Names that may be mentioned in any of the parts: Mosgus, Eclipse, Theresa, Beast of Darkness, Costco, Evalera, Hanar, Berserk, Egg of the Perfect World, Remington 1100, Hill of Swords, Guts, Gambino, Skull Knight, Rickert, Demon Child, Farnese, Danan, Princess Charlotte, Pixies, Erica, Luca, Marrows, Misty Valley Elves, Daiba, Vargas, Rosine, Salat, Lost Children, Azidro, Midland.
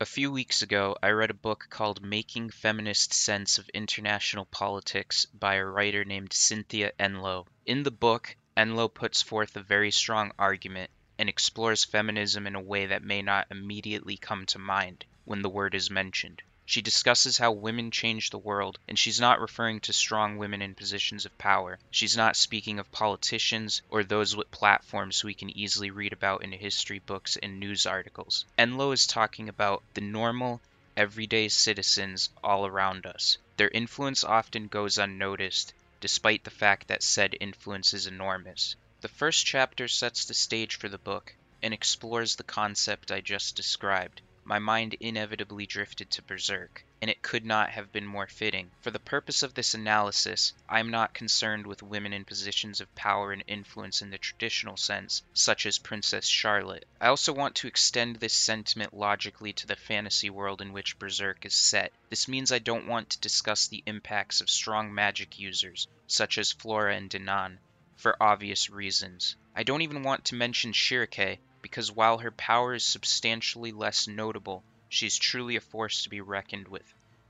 A few weeks ago, I read a book called Making Feminist Sense of International Politics by a writer named Cynthia Enloe. In the book, Enloe puts forth a very strong argument and explores feminism in a way that may not immediately come to mind when the word is mentioned. She discusses how women change the world, and she's not referring to strong women in positions of power. She's not speaking of politicians or those with platforms we can easily read about in history books and news articles. Enloe is talking about the normal, everyday citizens all around us. Their influence often goes unnoticed, despite the fact that said influence is enormous. The first chapter sets the stage for the book and explores the concept I just described. My mind inevitably drifted to Berserk, and it could not have been more fitting. For the purpose of this analysis, I am not concerned with women in positions of power and influence in the traditional sense, such as Princess Charlotte. I also want to extend this sentiment logically to the fantasy world in which Berserk is set. This means I don't want to discuss the impacts of strong magic users, such as Flora and Danan, for obvious reasons. I don't even want to mention Shirake, because while her power is substantially less notable, she's truly a force to be reckoned with,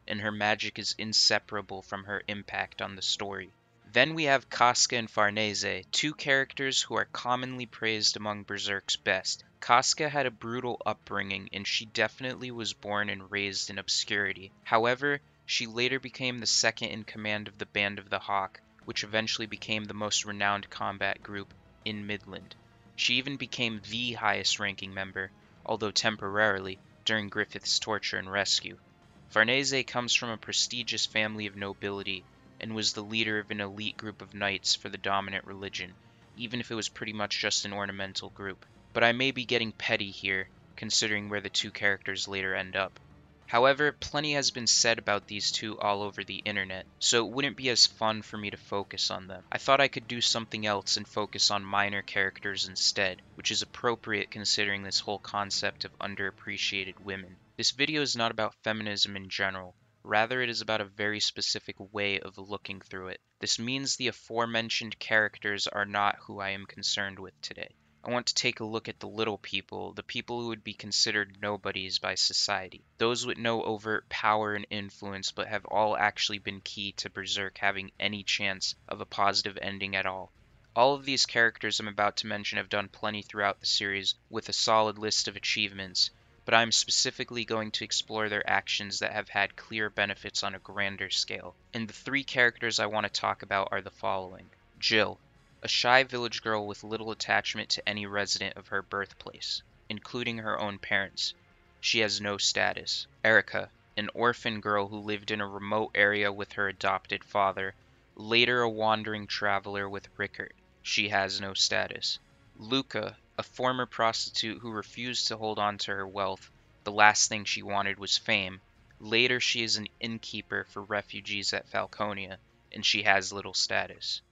and her magic is inseparable from her impact on the story. Then we have Casca and Farnese, two characters who are commonly praised among Berserk's best. Casca had a brutal upbringing, and she definitely was born and raised in obscurity. However, she later became the second in command of the Band of the Hawk, which eventually became the most renowned combat group in Midland. She even became the highest-ranking member, although temporarily, during Griffith's torture and rescue. Farnese comes from a prestigious family of nobility and was the leader of an elite group of knights for the dominant religion, even if it was pretty much just an ornamental group. But I may be getting petty here, considering where the two characters later end up. However, plenty has been said about these two all over the internet, so it wouldn't be as fun for me to focus on them. I thought I could do something else and focus on minor characters instead, which is appropriate considering this whole concept of underappreciated women. This video is not about feminism in general. Rather, it is about a very specific way of looking through it. This means the aforementioned characters are not who I am concerned with today. I want to take a look at the little people, the people who would be considered nobodies by society, those with no overt power and influence but have all actually been key to Berserk having any chance of a positive ending at all. All of these characters I'm about to mention have done plenty throughout the series with a solid list of achievements, but I'm specifically going to explore their actions that have had clear benefits on a grander scale. And the three characters I want to talk about are the following. Jill, a shy village girl with little attachment to any resident of her birthplace, including her own parents. She has no status. Erica, an orphan girl who lived in a remote area with her adopted father, later a wandering traveler with Rickert. She has no status. Luca, a former prostitute who refused to hold on to her wealth. The last thing she wanted was fame. Later she is an innkeeper for refugees at Falconia, and she has little status.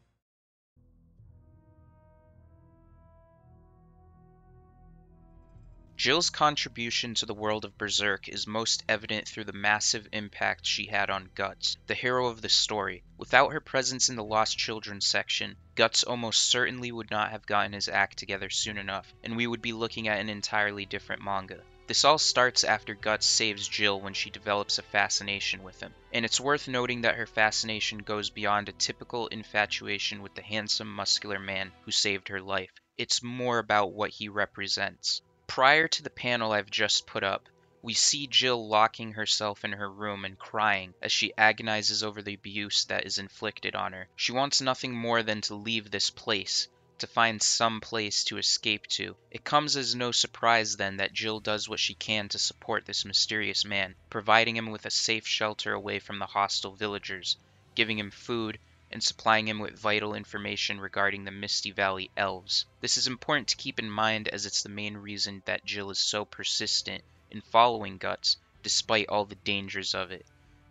Jill's contribution to the world of Berserk is most evident through the massive impact she had on Guts, the hero of the story. Without her presence in the Lost Children section, Guts almost certainly would not have gotten his act together soon enough, and we would be looking at an entirely different manga. This all starts after Guts saves Jill when she develops a fascination with him, and it's worth noting that her fascination goes beyond a typical infatuation with the handsome, muscular man who saved her life. It's more about what he represents. Prior to the panel I've just put up, we see Jill locking herself in her room and crying as she agonizes over the abuse that is inflicted on her. She wants nothing more than to leave this place, to find some place to escape to. It comes as no surprise then that Jill does what she can to support this mysterious man, providing him with a safe shelter away from the hostile villagers, giving him food, and supplying him with vital information regarding the Misty Valley Elves. This is important to keep in mind as it's the main reason that Jill is so persistent in following Guts, despite all the dangers of it.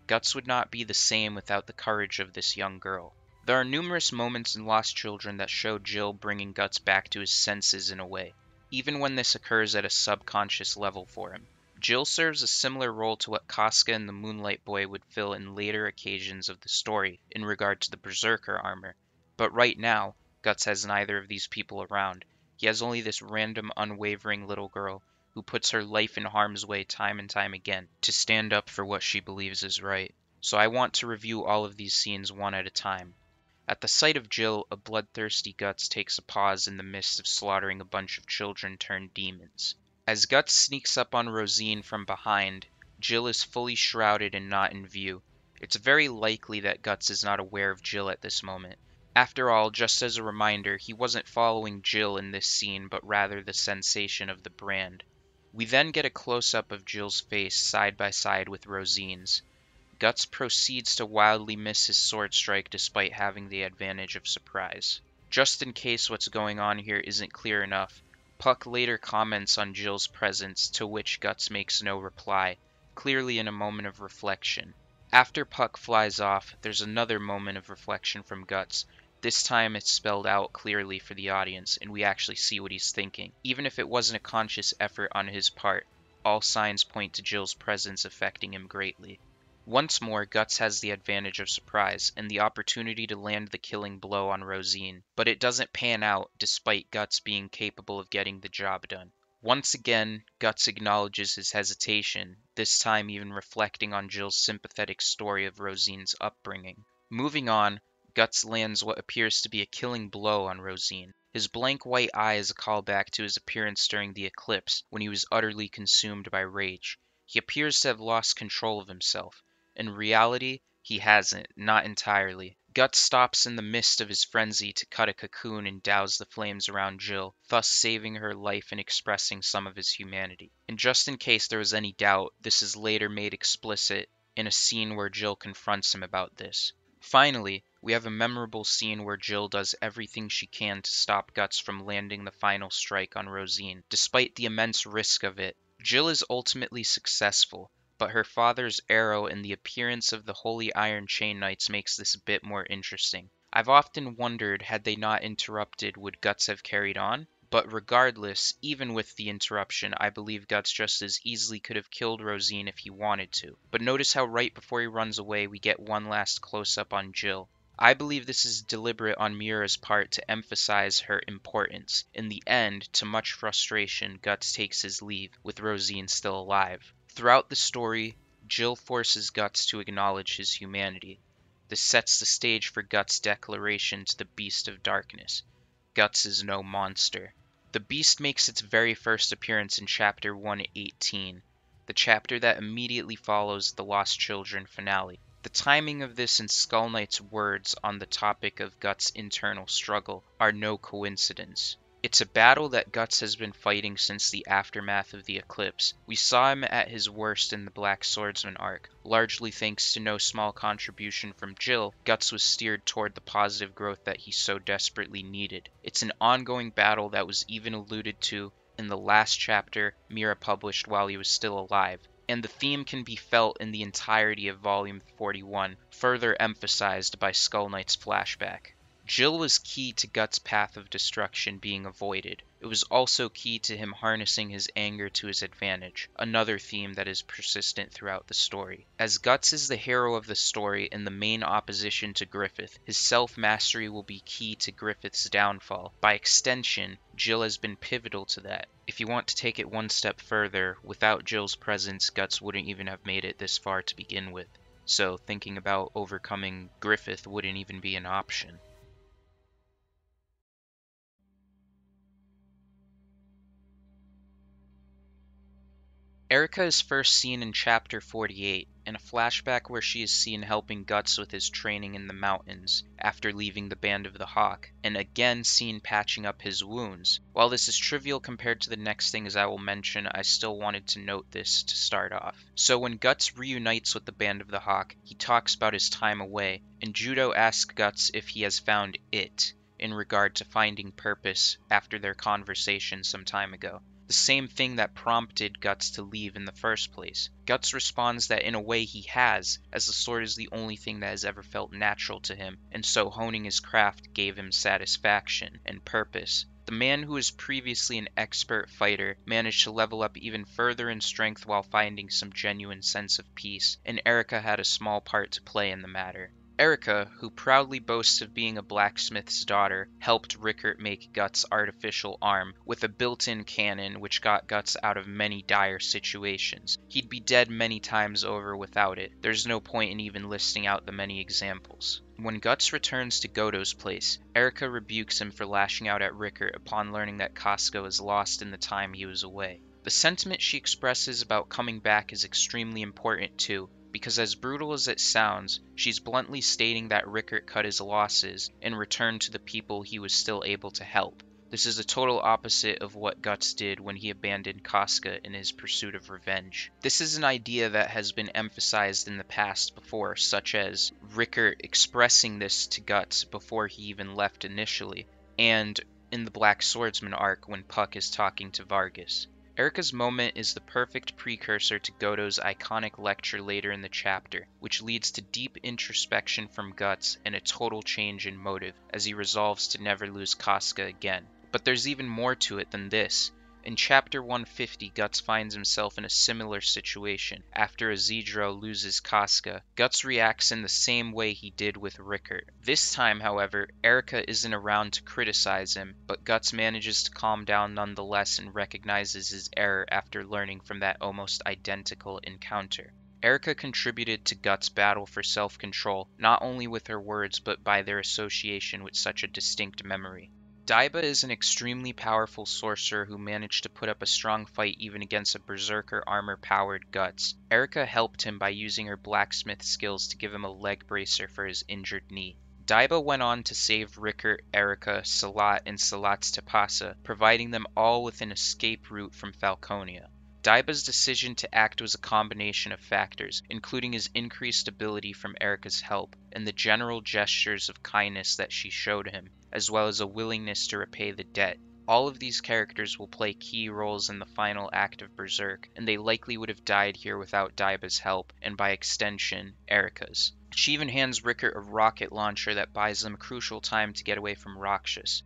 Guts would not be the same without the courage of this young girl. There are numerous moments in Lost Children that show Jill bringing Guts back to his senses in a way, even when this occurs at a subconscious level for him. Jill serves a similar role to what Casca and the Moonlight Boy would fill in later occasions of the story in regard to the Berserker armor, but right now, Guts has neither of these people around. He has only this random, unwavering little girl who puts her life in harm's way time and time again to stand up for what she believes is right. So I want to review all of these scenes one at a time. At the sight of Jill, a bloodthirsty Guts takes a pause in the midst of slaughtering a bunch of children turned demons. As Guts sneaks up on Rosine from behind, Jill is fully shrouded and not in view. It's very likely that Guts is not aware of Jill at this moment. After all, just as a reminder, he wasn't following Jill in this scene, but rather the sensation of the brand. We then get a close-up of Jill's face side by side with Rosine's. Guts proceeds to wildly miss his sword strike despite having the advantage of surprise. Just in case what's going on here isn't clear enough, Puck later comments on Jill's presence, to which Guts makes no reply, clearly in a moment of reflection. After Puck flies off, there's another moment of reflection from Guts. This time it's spelled out clearly for the audience, and we actually see what he's thinking. Even if it wasn't a conscious effort on his part, all signs point to Jill's presence affecting him greatly. Once more, Guts has the advantage of surprise, and the opportunity to land the killing blow on Rosine, but it doesn't pan out, despite Guts being capable of getting the job done. Once again, Guts acknowledges his hesitation, this time even reflecting on Jill's sympathetic story of Rosine's upbringing. Moving on, Guts lands what appears to be a killing blow on Rosine. His blank white eye is a callback to his appearance during the eclipse, when he was utterly consumed by rage. He appears to have lost control of himself. In reality, he hasn't, not entirely. Guts stops in the midst of his frenzy to cut a cocoon and douse the flames around Jill, thus saving her life and expressing some of his humanity. And just in case there was any doubt, this is later made explicit in a scene where Jill confronts him about this. Finally, we have a memorable scene where Jill does everything she can to stop Guts from landing the final strike on Rosine. Despite the immense risk of it, Jill is ultimately successful, but her father's arrow and the appearance of the Holy Iron Chain Knights makes this a bit more interesting. I've often wondered, had they not interrupted, would Guts have carried on? But regardless, even with the interruption, I believe Guts just as easily could have killed Rosine if he wanted to. But notice how right before he runs away, we get one last close-up on Jill. I believe this is deliberate on Mira's part to emphasize her importance. In the end, to much frustration, Guts takes his leave, with Rosine still alive. Throughout the story, Jill forces Guts to acknowledge his humanity. This sets the stage for Guts' declaration to the Beast of Darkness. Guts is no monster. The Beast makes its very first appearance in Chapter 118, the chapter that immediately follows the Lost Children finale. The timing of this and Skull Knight's words on the topic of Guts' internal struggle are no coincidence. It's a battle that Guts has been fighting since the aftermath of the eclipse. We saw him at his worst in the Black Swordsman arc. Largely thanks to no small contribution from Jill, Guts was steered toward the positive growth that he so desperately needed. It's an ongoing battle that was even alluded to in the last chapter Mira published while he was still alive. And the theme can be felt in the entirety of Volume 41, further emphasized by Skull Knight's flashback. Jill was key to Guts' path of destruction being avoided. It was also key to him harnessing his anger to his advantage, another theme that is persistent throughout the story. As Guts is the hero of the story and the main opposition to Griffith, his self-mastery will be key to Griffith's downfall. By extension, Jill has been pivotal to that. If you want to take it one step further, without Jill's presence, Guts wouldn't even have made it this far to begin with. So thinking about overcoming Griffith wouldn't even be an option. Erica is first seen in Chapter 48, in a flashback where she is seen helping Guts with his training in the mountains, after leaving the Band of the Hawk, and again seen patching up his wounds. While this is trivial compared to the next things I will mention, I still wanted to note this to start off. So when Guts reunites with the Band of the Hawk, he talks about his time away, and Judeau asks Guts if he has found it, in regard to finding purpose after their conversation some time ago. The same thing that prompted Guts to leave in the first place. Guts responds that in a way he has, as the sword is the only thing that has ever felt natural to him, and so honing his craft gave him satisfaction and purpose. The man who was previously an expert fighter managed to level up even further in strength while finding some genuine sense of peace, and Erica had a small part to play in the matter. Erica, who proudly boasts of being a blacksmith's daughter, helped Rickert make Guts' artificial arm with a built-in cannon which got Guts out of many dire situations. He'd be dead many times over without it. There's no point in even listing out the many examples. When Guts returns to Godo's place, Erica rebukes him for lashing out at Rickert upon learning that Costco is lost in the time he was away. The sentiment she expresses about coming back is extremely important too, because as brutal as it sounds, she's bluntly stating that Rickert cut his losses and returned to the people he was still able to help. This is the total opposite of what Guts did when he abandoned Casca in his pursuit of revenge. This is an idea that has been emphasized in the past before, such as Rickert expressing this to Guts before he even left initially, and in the Black Swordsman arc when Puck is talking to Vargas. Erica's moment is the perfect precursor to Godo's iconic lecture later in the chapter, which leads to deep introspection from Guts and a total change in motive as he resolves to never lose Casca again. But there's even more to it than this. In chapter 150, Guts finds himself in a similar situation. After Azidro loses Casca, Guts reacts in the same way he did with Rickert. This time, however, Erica isn't around to criticize him, but Guts manages to calm down nonetheless and recognizes his error after learning from that almost identical encounter. Erica contributed to Guts' battle for self-control, not only with her words but by their association with such a distinct memory. Daiba is an extremely powerful sorcerer who managed to put up a strong fight even against a berserker armor-powered Guts. Erica helped him by using her blacksmith skills to give him a leg bracer for his injured knee. Daiba went on to save Rickert, Erica, Salat, and Salat's Tapasa, providing them all with an escape route from Falconia. Daiba's decision to act was a combination of factors, including his increased ability from Erica's help and the general gestures of kindness that she showed him, as well as a willingness to repay the debt. All of these characters will play key roles in the final act of Berserk, and they likely would have died here without Daiba's help, and by extension, Erica's. She even hands Rickert a rocket launcher that buys them crucial time to get away from Rakshas.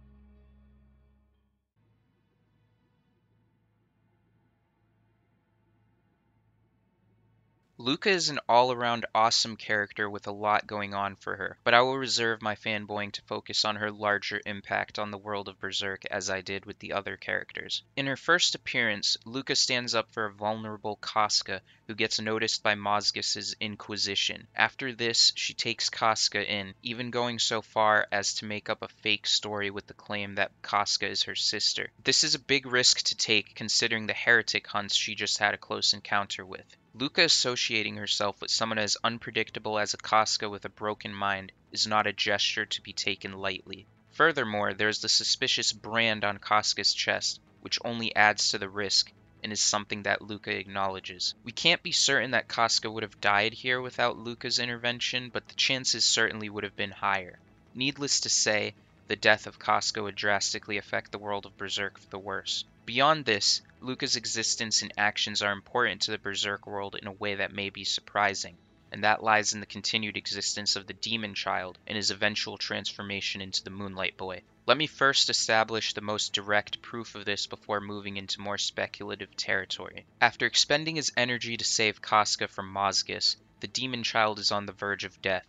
Luca is an all-around awesome character with a lot going on for her, but I will reserve my fanboying to focus on her larger impact on the world of Berserk as I did with the other characters. In her first appearance, Luca stands up for a vulnerable Casca who gets noticed by Mosgus's Inquisition. After this, she takes Casca in, even going so far as to make up a fake story with the claim that Casca is her sister. This is a big risk to take considering the heretic hunts she just had a close encounter with. Luca associating herself with someone as unpredictable as a Casca with a broken mind is not a gesture to be taken lightly. Furthermore, there is the suspicious brand on Casca's chest, which only adds to the risk and is something that Luca acknowledges. We can't be certain that Casca would have died here without Luca's intervention, but the chances certainly would have been higher. Needless to say, the death of Casca would drastically affect the world of Berserk for the worse. Beyond this, Luca's existence and actions are important to the Berserk world in a way that may be surprising, and that lies in the continued existence of the Demon Child and his eventual transformation into the Moonlight Boy. Let me first establish the most direct proof of this before moving into more speculative territory. After expending his energy to save Casca from Mosgus, the Demon Child is on the verge of death.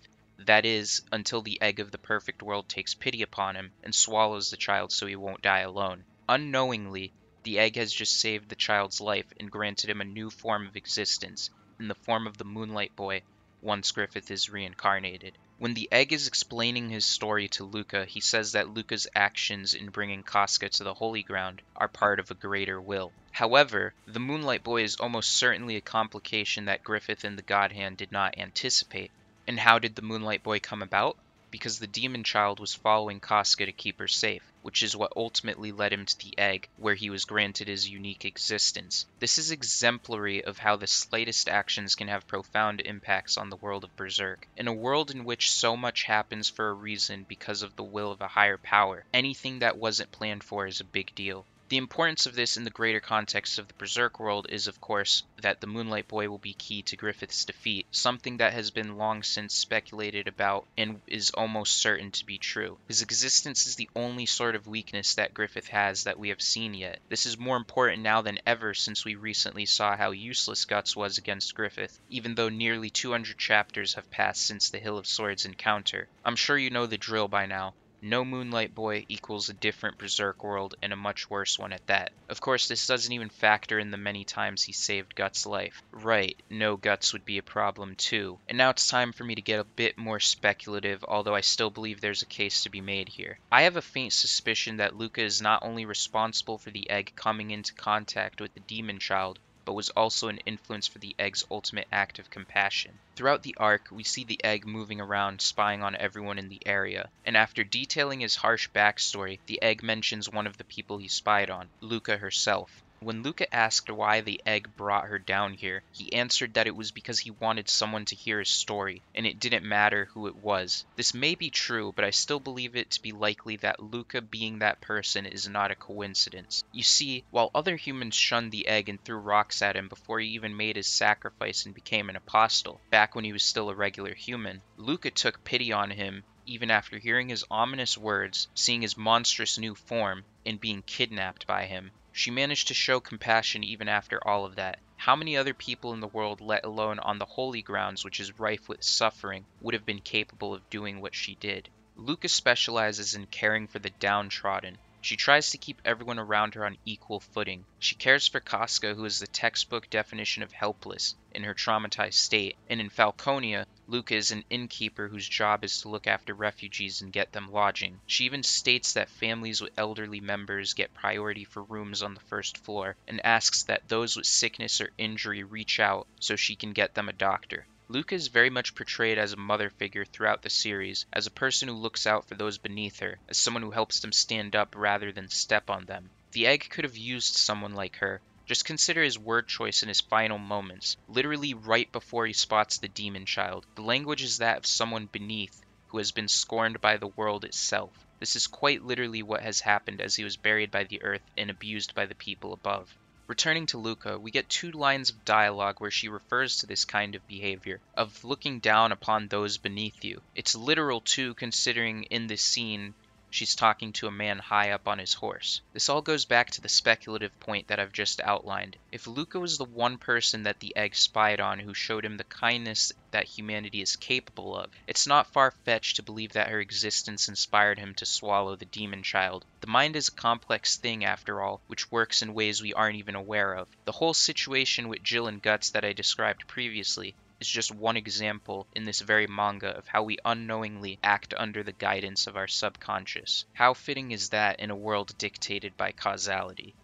That is, until the Egg of the Perfect World takes pity upon him and swallows the child so he won't die alone. Unknowingly, the egg has just saved the child's life and granted him a new form of existence, in the form of the Moonlight Boy, once Griffith is reincarnated. When the egg is explaining his story to Luca, he says that Luca's actions in bringing Casca to the Holy Ground are part of a greater will. However, the Moonlight Boy is almost certainly a complication that Griffith and the God Hand did not anticipate. And how did the Moonlight Boy come about? Because the Demon Child was following Casca to keep her safe, which is what ultimately led him to the egg, where he was granted his unique existence. This is exemplary of how the slightest actions can have profound impacts on the world of Berserk. In a world in which so much happens for a reason because of the will of a higher power, anything that wasn't planned for is a big deal. The importance of this in the greater context of the Berserk world is, of course, that the Moonlight Boy will be key to Griffith's defeat, something that has been long since speculated about and is almost certain to be true. His existence is the only sort of weakness that Griffith has that we have seen yet. This is more important now than ever since we recently saw how useless Guts was against Griffith, even though nearly 200 chapters have passed since the Hill of Swords encounter. I'm sure you know the drill by now. No Moonlight Boy equals a different Berserk world, and a much worse one at that. Of course, this doesn't even factor in the many times he saved Guts' life. Right, no Guts would be a problem too. And now it's time for me to get a bit more speculative, although I still believe there's a case to be made here. I have a faint suspicion that Luca is not only responsible for the egg coming into contact with the Demon Child, but was also an influence for the egg's ultimate act of compassion. Throughout the arc, we see the egg moving around, spying on everyone in the area, and after detailing his harsh backstory, the egg mentions one of the people he spied on, Luca herself. When Luca asked why the egg brought her down here, he answered that it was because he wanted someone to hear his story, and it didn't matter who it was. This may be true, but I still believe it to be likely that Luca being that person is not a coincidence. You see, while other humans shunned the egg and threw rocks at him before he even made his sacrifice and became an apostle, back when he was still a regular human, Luca took pity on him even after hearing his ominous words, seeing his monstrous new form, and being kidnapped by him. She managed to show compassion even after all of that. How many other people in the world, let alone on the holy grounds, which is rife with suffering, would have been capable of doing what she did? Luca specializes in caring for the downtrodden. She tries to keep everyone around her on equal footing. She cares for Casca, who is the textbook definition of helpless in her traumatized state, and in Falconia, Luca is an innkeeper whose job is to look after refugees and get them lodging. She even states that families with elderly members get priority for rooms on the first floor, and asks that those with sickness or injury reach out so she can get them a doctor. Luca is very much portrayed as a mother figure throughout the series, as a person who looks out for those beneath her, as someone who helps them stand up rather than step on them. The egg could have used someone like her. Just consider his word choice in his final moments, literally right before he spots the Demon Child. The language is that of someone beneath, who has been scorned by the world itself. This is quite literally what has happened as he was buried by the earth and abused by the people above. Returning to Luca, we get two lines of dialogue where she refers to this kind of behavior, of looking down upon those beneath you. It's literal too, considering in this scene, she's talking to a man high up on his horse. This all goes back to the speculative point that I've just outlined. If Luca was the one person that the egg spied on who showed him the kindness that humanity is capable of, it's not far-fetched to believe that her existence inspired him to swallow the Demon Child. The mind is a complex thing, after all, which works in ways we aren't even aware of. The whole situation with Jill and Guts that I described previously is just one example in this very manga of how we unknowingly act under the guidance of our subconscious. How fitting is that in a world dictated by causality?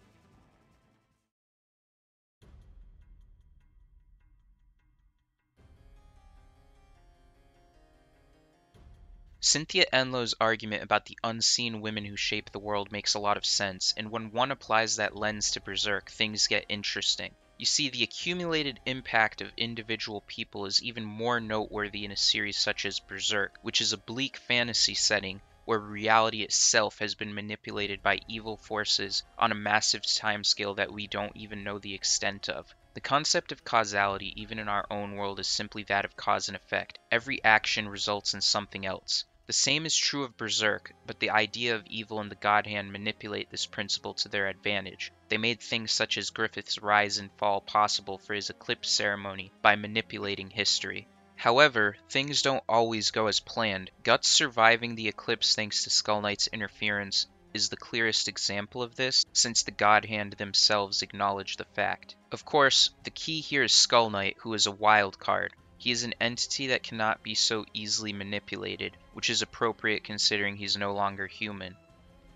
Cynthia Enloe's argument about the unseen women who shape the world makes a lot of sense, and when one applies that lens to Berserk, things get interesting. You see, the accumulated impact of individual people is even more noteworthy in a series such as Berserk, which is a bleak fantasy setting where reality itself has been manipulated by evil forces on a massive timescale that we don't even know the extent of. The concept of causality, even in our own world, is simply that of cause and effect. Every action results in something else. The same is true of Berserk, but the idea of evil and the God Hand manipulate this principle to their advantage. They made things such as Griffith's rise and fall possible for his Eclipse ceremony by manipulating history. However, things don't always go as planned. Guts surviving the Eclipse thanks to Skull Knight's interference is the clearest example of this, since the God Hand themselves acknowledge the fact. Of course, the key here is Skull Knight, who is a wild card. He is an entity that cannot be so easily manipulated, which is appropriate considering he's no longer human.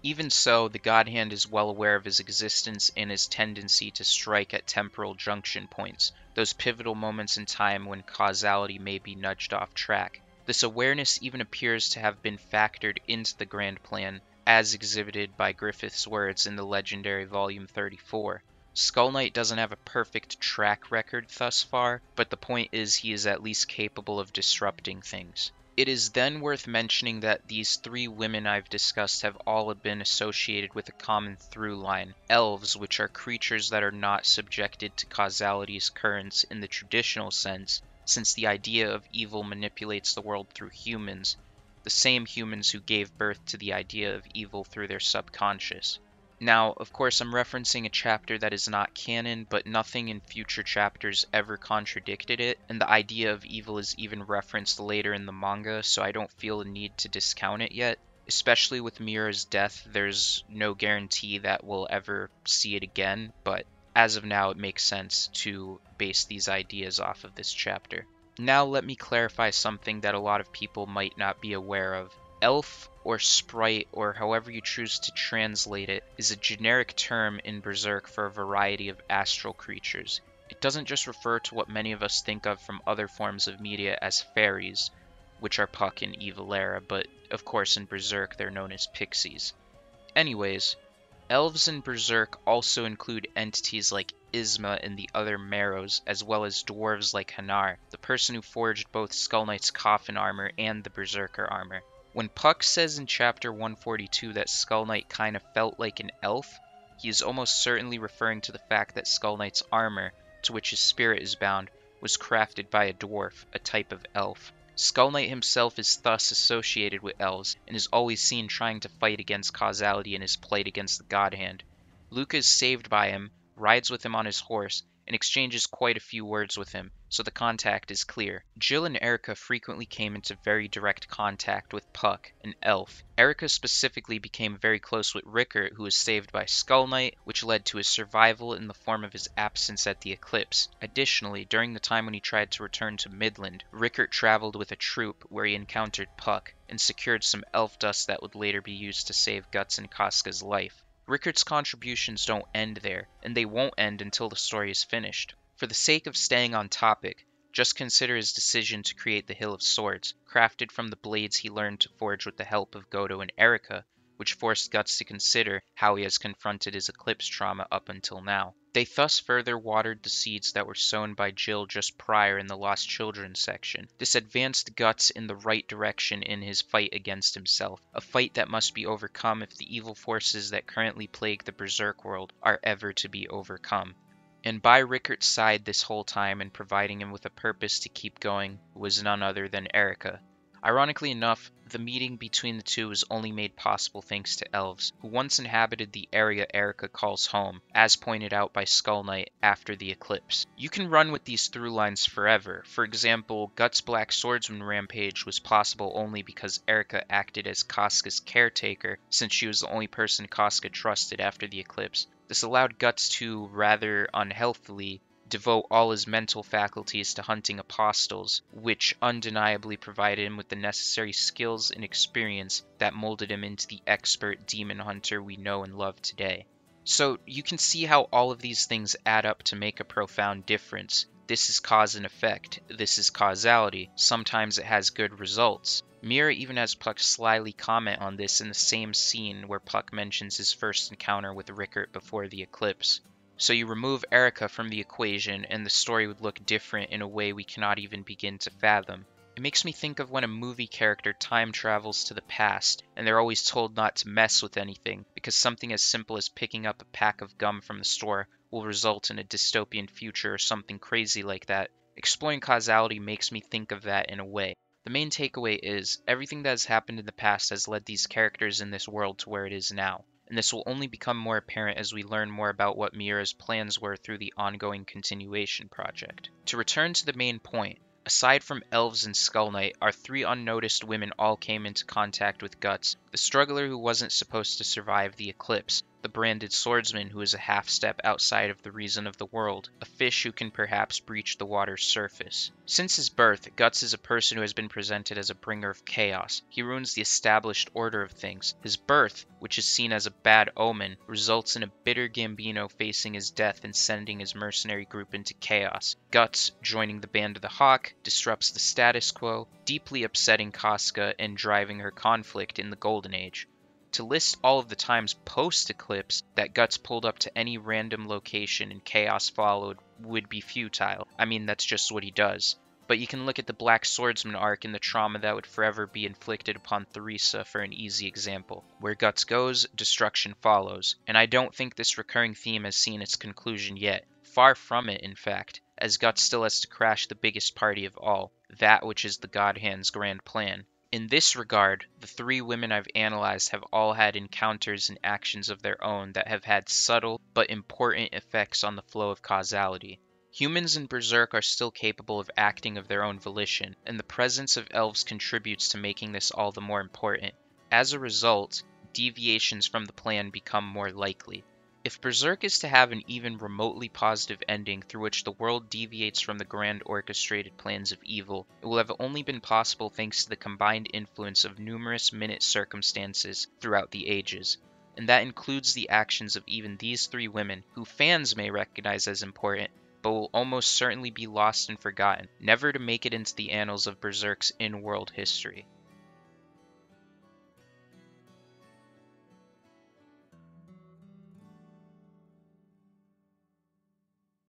Even so, the God Hand is well aware of his existence and his tendency to strike at temporal junction points, those pivotal moments in time when causality may be nudged off track. This awareness even appears to have been factored into the grand plan, as exhibited by Griffith's words in the legendary Volume 34. Skull Knight doesn't have a perfect track record thus far, but the point is he is at least capable of disrupting things. It is then worth mentioning that these three women I've discussed have all been associated with a common through line, elves, which are creatures that are not subjected to causality's currents in the traditional sense, since the idea of evil manipulates the world through humans, the same humans who gave birth to the idea of evil through their subconscious. Now, of course, I'm referencing a chapter that is not canon, but nothing in future chapters ever contradicted it, and the idea of evil is even referenced later in the manga, so I don't feel a need to discount it yet. Especially with Miura's death, there's no guarantee that we'll ever see it again, but as of now, it makes sense to base these ideas off of this chapter. Now let me clarify something that a lot of people might not be aware of. Elf or sprite, or however you choose to translate it, is a generic term in Berserk for a variety of astral creatures. It doesn't just refer to what many of us think of from other forms of media as fairies, which are Puck and Evalera, but of course in Berserk they're known as pixies. Anyways, elves in Berserk also include entities like Yzma and the other Marrows, as well as dwarves like Hanar, the person who forged both Skull Knight's coffin armor and the Berserker armor. When Puck says in chapter 142 that Skull Knight kind of felt like an elf, he is almost certainly referring to the fact that Skull Knight's armor, to which his spirit is bound, was crafted by a dwarf, a type of elf. Skull Knight himself is thus associated with elves, and is always seen trying to fight against causality in his plight against the God Hand. Luca is saved by him, rides with him on his horse, and exchanges quite a few words with him, so the contact is clear. Jill and Erica frequently came into very direct contact with Puck, an elf. Erica specifically became very close with Rickert, who was saved by Skull Knight, which led to his survival in the form of his absence at the Eclipse. Additionally, during the time when he tried to return to Midland, Rickert traveled with a troop where he encountered Puck, and secured some elf dust that would later be used to save Guts and Casca's life. Rickert's contributions don't end there, and they won't end until the story is finished. For the sake of staying on topic, just consider his decision to create the Hill of Swords, crafted from the blades he learned to forge with the help of Godot and Erica, which forced Guts to consider how he has confronted his Eclipse trauma up until now. They thus further watered the seeds that were sown by Jill just prior in the Lost Children section. This advanced Guts in the right direction in his fight against himself, a fight that must be overcome if the evil forces that currently plague the Berserk world are ever to be overcome. And by Rickert's side this whole time and providing him with a purpose to keep going was none other than Erica. Ironically enough, the meeting between the two was only made possible thanks to elves, who once inhabited the area Erica calls home, as pointed out by Skull Knight after the Eclipse. You can run with these through lines forever. For example, Guts' Black Swordsman rampage was possible only because Erica acted as Casca's caretaker, since she was the only person Casca trusted after the Eclipse. This allowed Guts to, rather unhealthily, devote all his mental faculties to hunting apostles, which undeniably provided him with the necessary skills and experience that molded him into the expert demon hunter we know and love today. So you can see how all of these things add up to make a profound difference. This is cause and effect. This is causality. Sometimes it has good results. Miura even has Puck slyly comment on this in the same scene where Puck mentions his first encounter with Rickert before the Eclipse. So you remove Erica from the equation, and the story would look different in a way we cannot even begin to fathom. It makes me think of when a movie character time travels to the past, and they're always told not to mess with anything, because something as simple as picking up a pack of gum from the store will result in a dystopian future or something crazy like that. Exploring causality makes me think of that in a way. The main takeaway is, everything that has happened in the past has led these characters in this world to where it is now. And this will only become more apparent as we learn more about what Miura's plans were through the ongoing continuation project. To return to the main point, aside from elves and Skull Knight, our three unnoticed women all came into contact with Guts, the struggler who wasn't supposed to survive the Eclipse, the branded swordsman who is a half-step outside of the reason of the world, a fish who can perhaps breach the water's surface. Since his birth, Guts is a person who has been presented as a bringer of chaos. He ruins the established order of things. His birth, which is seen as a bad omen, results in a bitter Gambino facing his death and sending his mercenary group into chaos. Guts, joining the Band of the Hawk, disrupts the status quo, deeply upsetting Casca and driving her conflict in the Golden Age. To list all of the times post-Eclipse that Guts pulled up to any random location and chaos followed would be futile. I mean, that's just what he does. but you can look at the Black Swordsman arc and the trauma that would forever be inflicted upon Theresa for an easy example. Where Guts goes, destruction follows, and I don't think this recurring theme has seen its conclusion yet. Far from it, in fact, as Guts still has to crash the biggest party of all, that which is the God Hand's grand plan. In this regard, the three women I've analyzed have all had encounters and actions of their own that have had subtle but important effects on the flow of causality. Humans in Berserk are still capable of acting of their own volition, and the presence of elves contributes to making this all the more important. As a result, deviations from the plan become more likely. If Berserk is to have an even remotely positive ending through which the world deviates from the grand orchestrated plans of evil, it will have only been possible thanks to the combined influence of numerous minute circumstances throughout the ages, and that includes the actions of even these three women, who fans may recognize as important, but will almost certainly be lost and forgotten, never to make it into the annals of Berserk's in-world history.